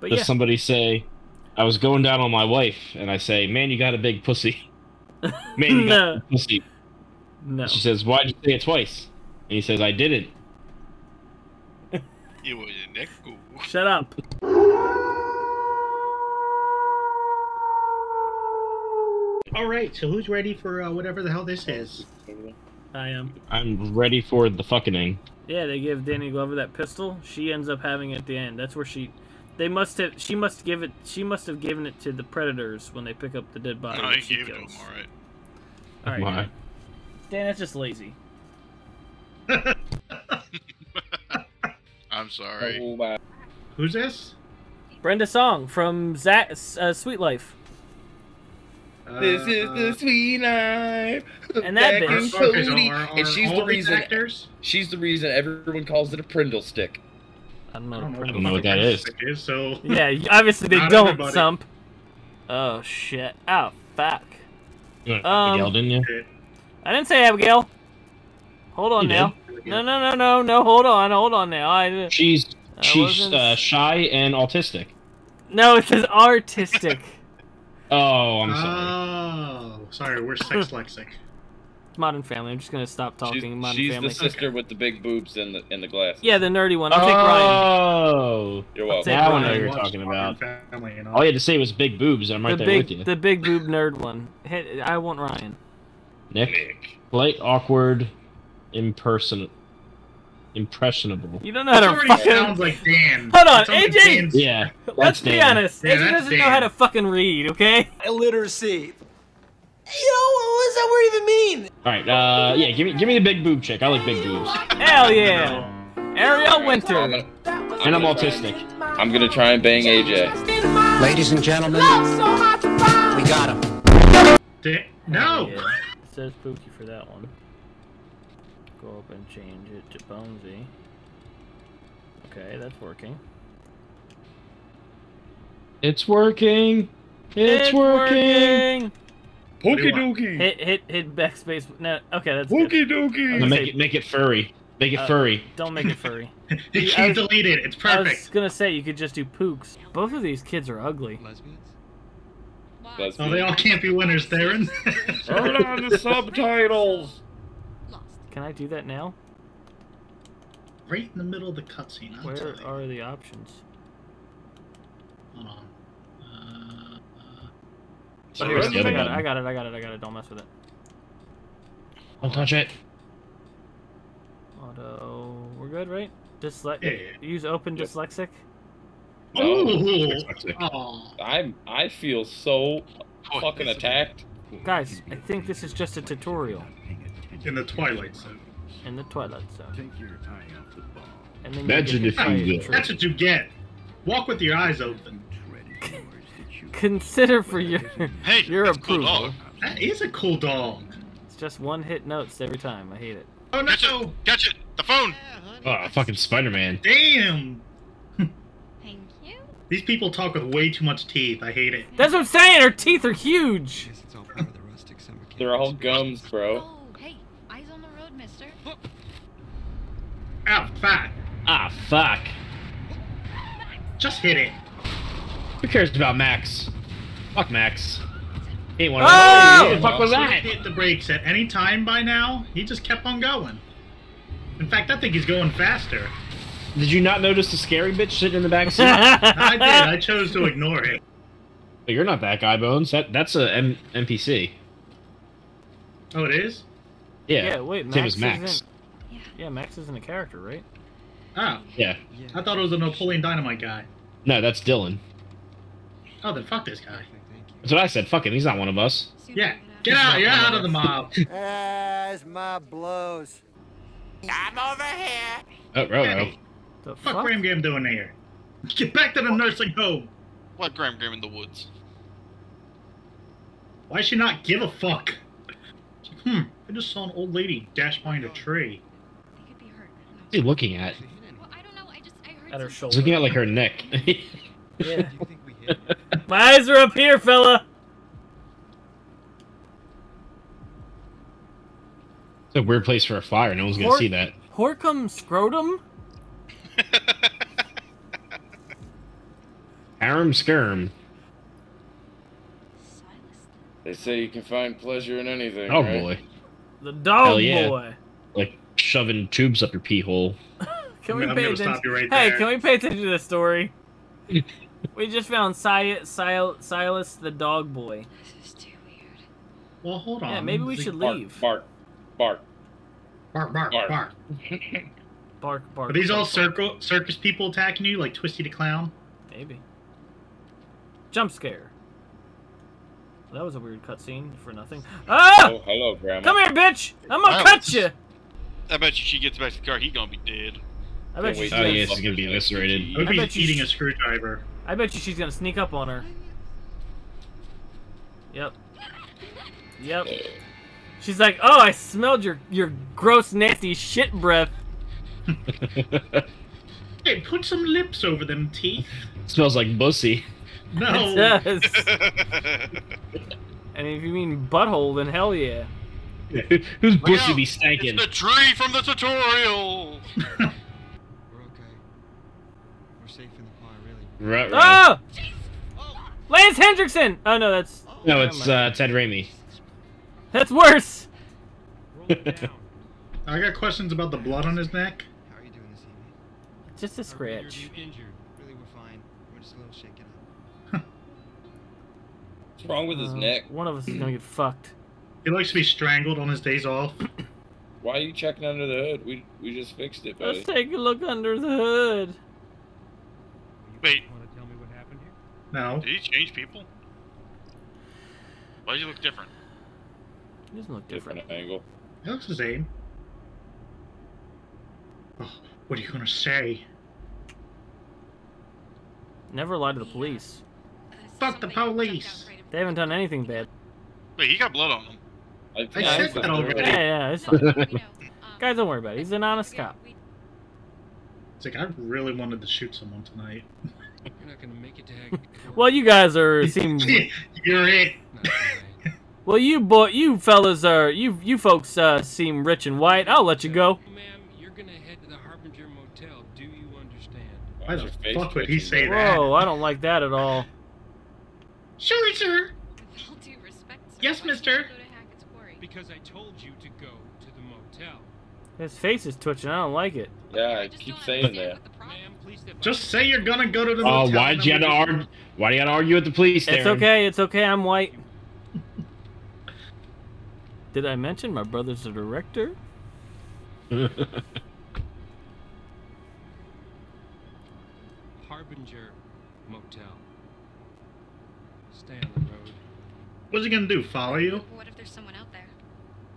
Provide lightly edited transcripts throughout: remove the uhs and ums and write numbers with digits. But does somebody say, I was going down on my wife, and I say, man, you got a big pussy. Man, you got a big pussy. No. She says, why'd you say it twice? And he says, I didn't. It was an echo. Shut up. All right, so who's ready for whatever the hell this is? I am. I'm ready for the fucking. Yeah, they give Danny Glover that pistol. She ends up having it at the end. That's where she... They must have... She must give it... She must have given it to the Predators when they pick up the dead body. No, I gave it to them, alright. Alright, Dan. Dan, that's just lazy. I'm sorry. Oh, wow. Who's this? Brenda Song from Suite Life. This is the Suite Life. And that bitch. And she's the reason. Actors? She's the reason everyone calls it a Prindle stick. I don't know what that is. So yeah, obviously they don't everybody. Sump. Oh shit! Oh fuck! You want Abigail, didn't you? I didn't say Abigail. Hold on now. No. Hold on now. She's shy and autistic. No, it says artistic. Oh, I'm sorry. Oh, sorry, we're sex lexic. Modern Family. I'm just gonna stop talking. Modern Family. She's the sister with the big boobs and the glasses. Yeah, the nerdy one. I'll take Ryan. Oh, you're welcome. Now I know what you're talking about. Family and all you had to say was big boobs. I'm right there with you. The big boob nerd one. Hey, I want Ryan. Nick. Play awkward, impressionable. You don't know how to fucking... sounds like Dan. Hold on, AJ! Yeah, let's be honest. Yeah, AJ doesn't know how to fucking read, okay? Illiteracy. Yo, what does that word even mean? Alright, yeah, give me the big boob chick. I like big boobs. Hell yeah! Ariel Winter. And I'm autistic. I'm gonna try and bang AJ. Ladies and gentlemen, we got him. No! Yeah. It says Pookie for that one. Go up and change it to Bonesy. Okay, that's working. It's working! It's working! Pokey dokey! Hit backspace. No, okay, that's Pokey dokey! Make it furry. Make it furry. Don't make it furry. You can't delete it, it's perfect. I was gonna say, you could just do pooks. Both of these kids are ugly. Lesbians? Lesbians. Oh, they all can't be winners, Theron. Turn on the subtitles! Can I do that now? Right in the middle of the cutscene. Where are the options? Hold on. I got it. Don't mess with it. Don't touch it. Auto. We're good, right? Use open dyslexic. Oh. I feel so fucking attacked. Guys, I think this is just a tutorial. In the Twilight Zone. In the Twilight Zone. Take your eye off the ball. And then that's what you get. Walk with your eyes open. Consider for your approval. Cool. That is a cool dog. It's just one hit notes every time. I hate it. Oh no! Catch it! The phone! Yeah, oh, fucking Spider-Man. Damn! Thank you. These people talk with way too much teeth. I hate it. That's what I'm saying! Her teeth are huge! It's all part of the rustic summer. They're all gums, bro. Oh, hey. Eyes on the road, mister. Ow, fuck. Ah, fuck. Just hit it. Who cares about Max? Fuck Max. He ain't one of them. What the fuck was that? He hit the brakes at any time by now. He just kept on going. In fact, I think he's going faster. Did you not notice the scary bitch sitting in the back seat? I did. I chose to ignore it. But you're not that guy, Bones. That's an NPC. Oh, it is? Yeah, wait. Max is Max. Yeah, Max isn't a character, right? Oh. Yeah. I thought it was a Napoleon Dynamite guy. No, that's Dylan. Oh, then fuck this guy. That's what I said. Fuck him. He's not one of us. Yeah. Get out. You're out of the mob. As my blows. I'm over here. Oh, Roto. The fuck Graham Graham doing here? Get back to the nursing home. What Graham Graham in the woods? Why she not give a fuck? I just saw an old lady dash behind a tree. They could be hurt. What's he looking at? Well, I don't know. I heard at her shoulder. He's looking at like her neck. Yeah. My eyes are up here, fella! It's a weird place for a fire. No one's gonna see that. Horcum Scrotum? Arum Scarum. They say you can find pleasure in anything. Oh right? Boy. The dog yeah. boy. Like shoving tubes up your pee hole. Can we pay attention to this story? We just found Silas the dog boy. This is too weird. Well, hold on. Yeah, maybe we should leave. Bark, bark, bark, bark, bark, bark. Bark, bark. Are these all circus people attacking you, like Twisty the Clown? Maybe. Jump scare. That was a weird cutscene for nothing. Ah! Oh, hello, Grandma. Come here, bitch! I'm gonna cut you! I bet you she gets back to the car, he's gonna be dead. I bet she's gonna be eviscerated. I bet he's eating a screwdriver. I bet you she's gonna sneak up on her. Yep. Yep. She's like, oh, I smelled your gross, nasty shit breath. Hey, put some lips over them teeth. It smells like bussy. No. It does. And if you mean butthole, then hell yeah. Who's bushy be stankin'? It's the tree from the tutorial! We're okay. We're safe in the car, really. Right, right. Oh! Lance Hendrickson! Oh, no, that's... No, it's Ted Raimi. That's worse! I got questions about the blood on his neck. How are you doing this evening? Just a scratch. You're injured. Really, we're fine. We're just a little shaken up. What's wrong with his neck? One of us is gonna get fucked. He likes to be strangled on his days off. Why are you checking under the hood? We just fixed it, buddy. Let's take a look under the hood. Wait. You want to tell me what happened here? No. Did he change people? Why does he look different? He doesn't look different. Different angle. He looks the same. Oh, what are you gonna say? Never lie to the police. Fuck the police! They haven't done anything bad. Wait, he got blood on him. I said that already. Yeah, it's fine. Guys, don't worry about it. He's an honest cop. It's like, I really wanted to shoot someone tonight. You're not gonna make it to Well, you guys are seem. You're it. Well, you fellas are you folks seem rich and white. I'll let you go. Ma'am, you're gonna head to the Harbinger Motel. Do you understand? Why the fuck would he say that? Whoa, I don't like that at all. Sure, sir. Yes, mister. Go to Hackett's Quarry? Because I told you to go to the motel. His face is twitching. I don't like it. Yeah, I keep saying that. Just say you're gonna go to the motel. Oh, why do you gotta argue with the police? It's okay. It's okay. I'm white. Did I mention my brother's a director? Harbinger Motel. Stay on the road. What's he gonna do? Follow you? What if there's someone out there?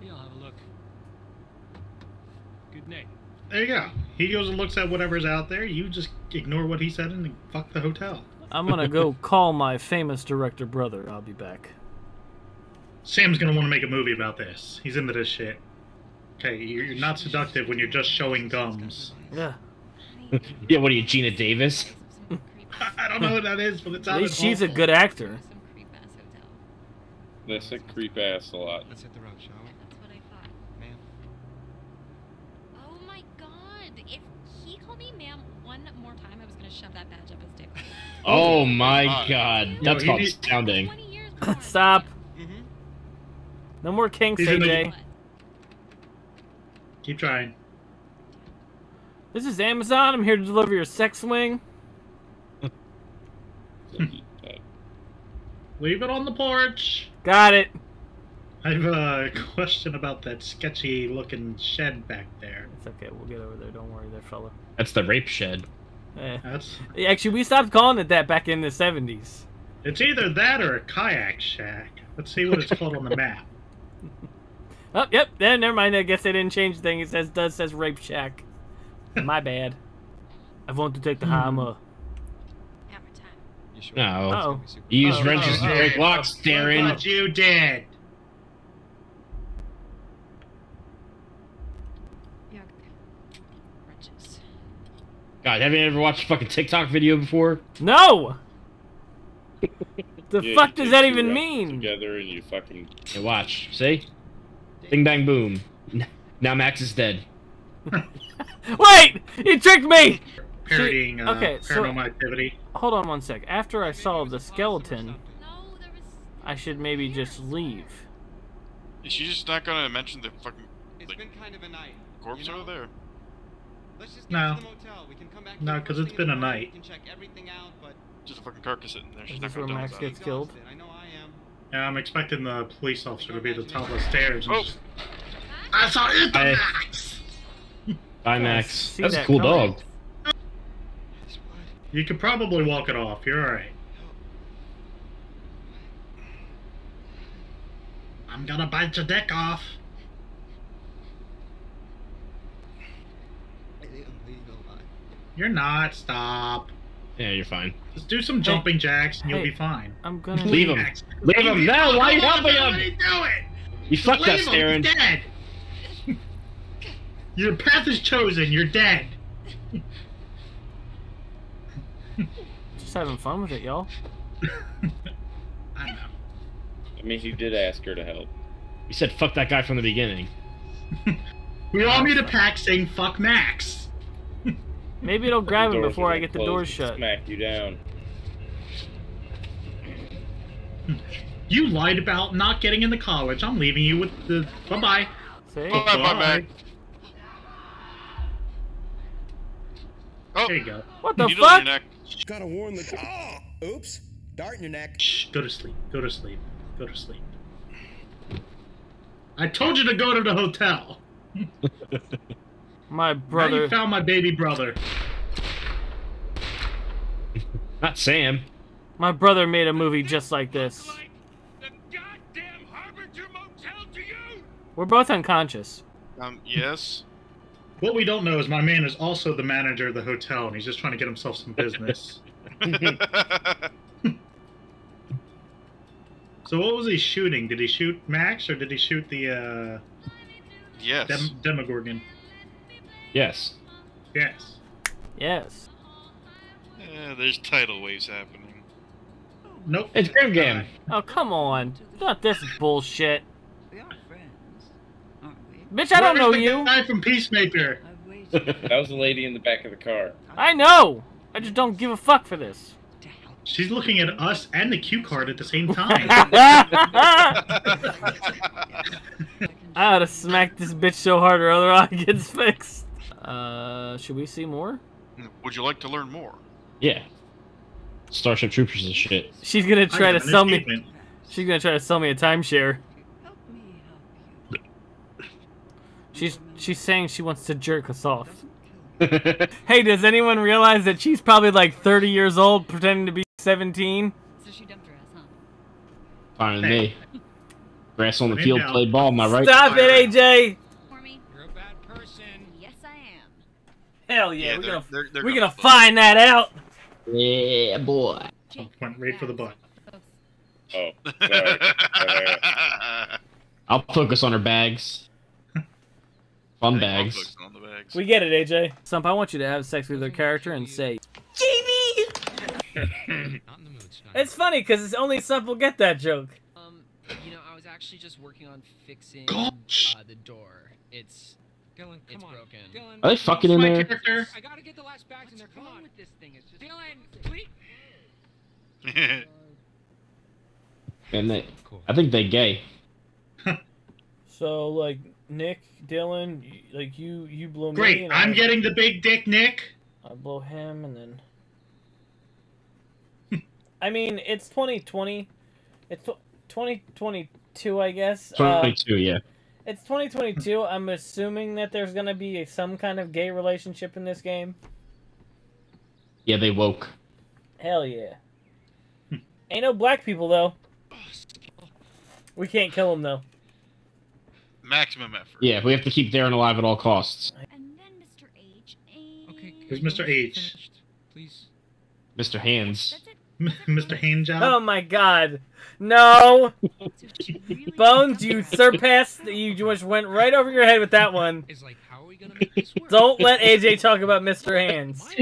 Yeah, I'll have a look. Good night. There you go. He goes and looks at whatever's out there. You just ignore what he said and fuck the hotel. I'm gonna go call my famous director brother. I'll be back. Sam's gonna want to make a movie about this. He's into this shit. Okay, you're not seductive when you're just showing gums. Yeah. Yeah. What are you, Gina Davis? I don't know what that is, but it's out. At least she's a good actor. They said creep ass a lot. Let's hit the road, shall we? That's what I thought. Ma'am. Oh my god. If he called me ma'am one more time, I was going to shove that badge up his dick. Oh my god. That's astounding. Stop. Mm-hmm. No more kinks, AJ. Keep trying. This is Amazon. I'm here to deliver your sex swing. Leave it on the porch. Got it. I have a question about that sketchy-looking shed back there. It's okay. We'll get over there. Don't worry there, fella. That's the rape shed. Yeah. That's... Actually, we stopped calling it that back in the 70s. It's either that or a kayak shack. Let's see what it's called on the map. Oh, yep. Never mind. I guess they didn't change the thing. It says rape shack. My bad. I want to take the hammer. Sure. No. Uh-oh. You use wrenches to break locks, Darren. But you did. Wrenches. God, have you ever watched a fucking TikTok video before? No. The fuck does that even mean? Together and you fucking. Hey, watch. See? Ding bang boom. Now Max is dead. Wait! You tricked me. Parodying Paranormal Activity. Hold on one sec. After I saw the skeleton, I should maybe just leave. Is she just not gonna mention the fucking corpse over there? Let's just get to the motel. We can come back. No, because it's been a night. We can check everything out, but just a fucking carcass in there. She's not gonna do that. Max gets killed. I know I am. Yeah, I'm expecting the police officer to be at the top of the stairs. Oh! I saw it, Max! Bye, Max. That's a cool dog. You could probably walk it off. You're alright. I'm gonna bite your dick off. You're not. Stop. Yeah, you're fine. Just do some jumping jacks and you'll be fine. I'm gonna leave him. Leave him now. Why are you helping him? What are you doing? You fucked up, Aaron. You're dead. Your path is chosen. You're dead. Just having fun with it, y'all. I know. I mean, he did ask her to help. He said, "Fuck that guy" from the beginning. We all need a pack saying "Fuck Max." Maybe it'll grab him before I get the door shut. Smack you down. You lied about not getting into college. I'm leaving you with the bye-bye. Bye bye. Oh, there you go. What the fuck? Gotta warn the. Oh, oops. Dart in your neck. Shh. Go to sleep. Go to sleep. Go to sleep. I told you to go to the hotel. My brother. Now you found my baby brother. Not Sam. My brother made a movie just like this. Like the goddamn Harbinger Motel to you? We're both unconscious. Yes. What we don't know is my man is also the manager of the hotel, and he's just trying to get himself some business. So what was he shooting? Did he shoot Max, or did he shoot the, Yes. Demogorgon? Yes. Yes. Yes. Yeah, there's tidal waves happening. Nope. It's Grim Gam. Oh, come on. Not this bullshit. We are friends, aren't we? Bitch, I don't know you. Where's the guy from Peacemaker? That was the lady in the back of the car. I know. I just don't give a fuck for this. She's looking at us and the cue card at the same time. I ought to smack this bitch so hard her other eye gets fixed. Should we see more? Would you like to learn more? Yeah. Starship Troopers and shit. She's gonna try to sell me. She's gonna try to sell me a timeshare. Help me help you. She's saying she wants to jerk us off. Hey, does anyone realize that she's probably like 30 years old, pretending to be 17? So she dumped her ass, huh? Fine with me. Grass on the field, play ball, am I right? Stop it, AJ! You're a bad person. Yes, I am. Hell yeah, we're gonna find that out! Yeah, boy. Went right for the butt. Oh, sorry. I'll focus on her bags. Fun bags. We get it, AJ. Sump, I want you to have sex with her character and say, "Jamie!" It's funny because it's only Sump will get that joke. You know, I was actually just working on fixing the door. It's broken. Dylan, are they fucking in there? I gotta get the last bags in there. Come on with this thing. It's just Dylan, please. And they, I think they gay. So like. Nick, Dylan, like you blow me. Great, I'm getting the big dick, Nick. I blow him, and then. I mean, it's 2020. It's 2022, I guess. 2022, yeah. It's 2022. I'm assuming that there's gonna be some kind of gay relationship in this game. Yeah, they woke. Hell yeah. Ain't no black people though. We can't kill them though. Maximum effort. Yeah, we have to keep Darren alive at all costs. And then Mr. H. Okay, who's Mr. H? Please. Mr. Hands. Mr. Handjob. Oh my God! No, Bones, you surpassed. You just went right over your head with that one. It's like, how are we gonna make this work? Don't let AJ talk about Mr. Hands.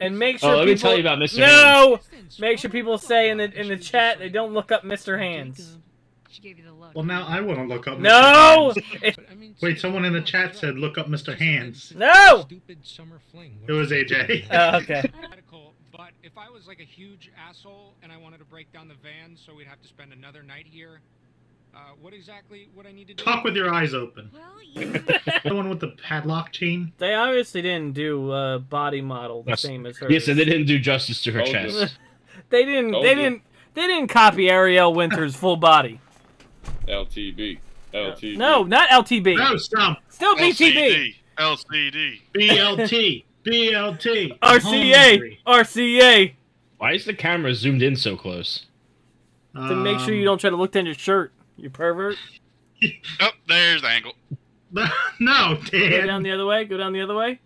And make sure. Oh, let me tell you about Mr. Hands. No, make sure people say in the chat they don't look up Mr. Hands. She gave you the look. Well, now I want to look up. No! Wait, someone in the chat said look up Mr. Hands. No! It was AJ. Oh, okay. But if I was like a huge asshole and I wanted to break down the van so we'd have to spend another night here, what exactly would I need to do? Talk with your eyes open. Well, you... The one with the padlock chain? They obviously didn't do a body model the same as hers. Yes, and they didn't do justice to her chest. They didn't copy Ariel Winter's full body. LTB. LTB. No, not LTB. No, stop. Still BTB. LCD. BLT. BLT. RCA. RCA. Why is the camera zoomed in so close? To make sure you don't try to look down your shirt, you pervert. Oh, there's the angle. No, Dan. Go down the other way. Go down the other way.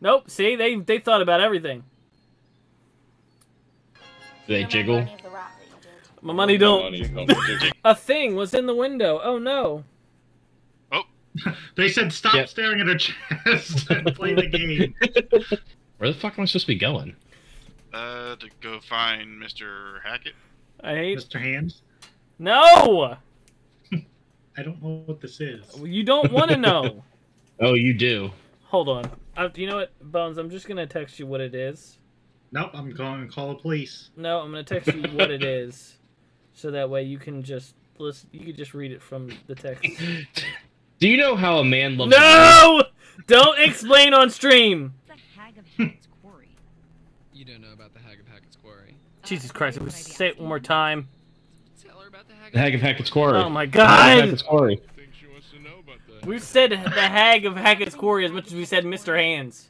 Nope. See, they thought about everything. Do they jiggle? My money don't. A thing was in the window. Oh no. Oh. They said stop staring at her chest and play the game. Where the fuck am I supposed to be going? To go find Mr. Hackett. I hate Mr. Hands. No. I don't know what this is. You don't want to know. Oh, you do. Hold on. You know what, Bones? I'm just gonna text you what it is. Nope, I'm going to call the police. No, I'm going to text you what it is, so that way you can just listen. You can just read it from the text. Do you know how a man loves? No, don't explain on stream. The Hag of Hackett's Quarry. You don't know about the Hag of Hackett's Quarry. Jesus Christ! I'm say it one more time. Tell her about the Hag, of Hackett's Quarry. Oh my God! Hackett's Quarry. I think she wants to know about that. We've said the Hag of Hackett's Quarry as much as we said Mr. Hands.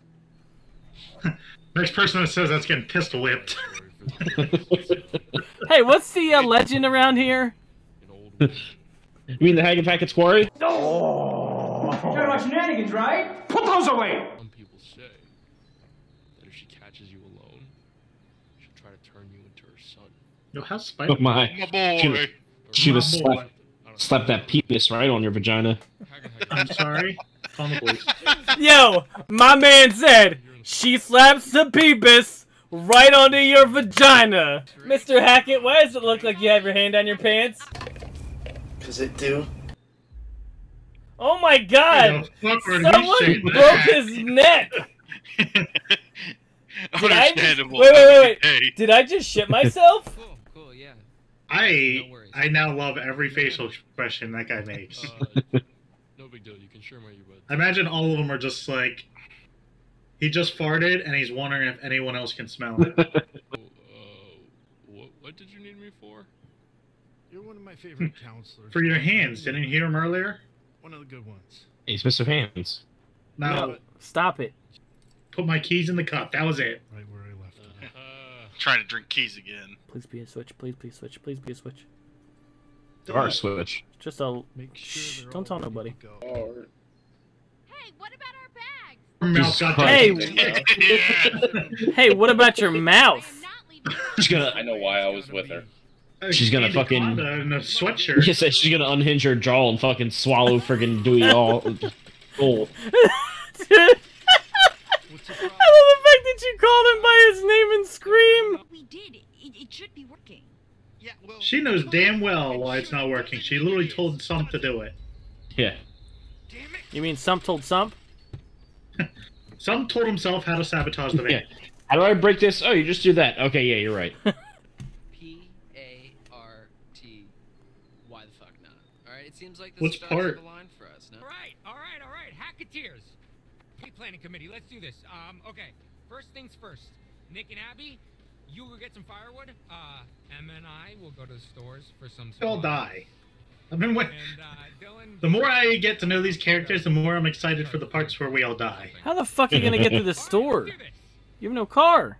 Next person that says that's getting pistol whipped. Hey, what's the legend around here? You mean the Hag of Hackett's Quarry? No! Oh. You're about shenanigans, right? Put those away! Some people say that if she catches you alone, she'll try to turn you into her son. Yo, how's Spider-Man? Oh my. She would slap that penis right on your vagina. I'm sorry? Yo, my man said... She slaps the peepus right onto your vagina. Mr. Hackett, why does it look like you have your hand on your pants? Cause it do. Oh my God! Someone broke his neck! Understandable. Wait. Did I just shit myself? Cool, yeah. I now love every facial expression that guy makes. No big deal, you can share my earbud. I imagine all of them are just like... He just farted, and he's wondering if anyone else can smell it. What did you need me for? You're one of my favorite counselors. For your hands. Didn't you hear him earlier? One of the good ones. He's Mr. Hands. No. Stop it. Put my keys in the cup. That was it. Right where I left it. Trying to drink keys again. Please be a switch. Please switch. Please be a switch. There are switch. Just a... Make sure don't tell nobody. Hey, what about our... Hey, hey! What about your mouth? She's gonna. I know why I was with her. She's gonna fucking. In a sweatshirt. Yes, she's gonna unhinge her jaw and fucking swallow friggin' Dewey all. Cool. I love the fact that you called him by his name and scream. We did. It should be working. Yeah. Well, she knows damn well why it's not working. She literally told Sump to do it. Yeah. Damn it. You mean Sump told Sump? Some told himself how to sabotage the van. Yeah. How do I break this? Oh, you just do that. Okay, yeah, you're right. P-A-R-T. Why the fuck not? All right, it seems like this is the line for us. No? All right. Hacketeers. Hey, planning committee, let's do this. Okay. First things first. Nick and Abby, you will get some firewood. Em and I will go to the stores for some. They'll die. I mean, what, the more I get to know these characters, the more I'm excited for the parts where we all die. How the fuck are you gonna get to the store? You have no car.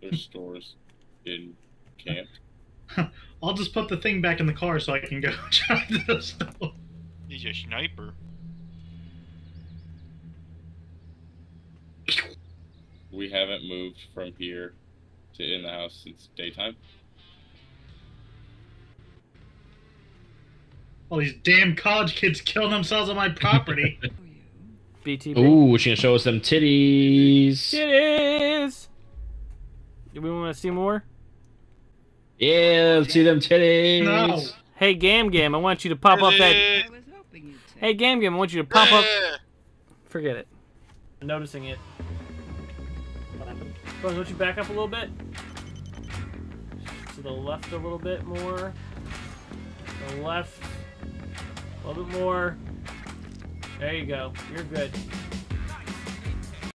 There's stores in camp. I'll just put the thing back in the car so I can go try to the store. He's a sniper. We haven't moved from here to in the house since daytime. All these damn college kids killing themselves on my property. BTB. Ooh, she's gonna show us them titties. Titties! Do we want to see more? Yeah, let's see them titties. No. Hey, Gam Gam, I want you to pop up that... Hey, Gam Gam, I want you to pop up... Forget it. I'm noticing it. What happened? Well, don't you back up a little bit? To the left a little bit more. To the left. A little bit more. There you go. You're good.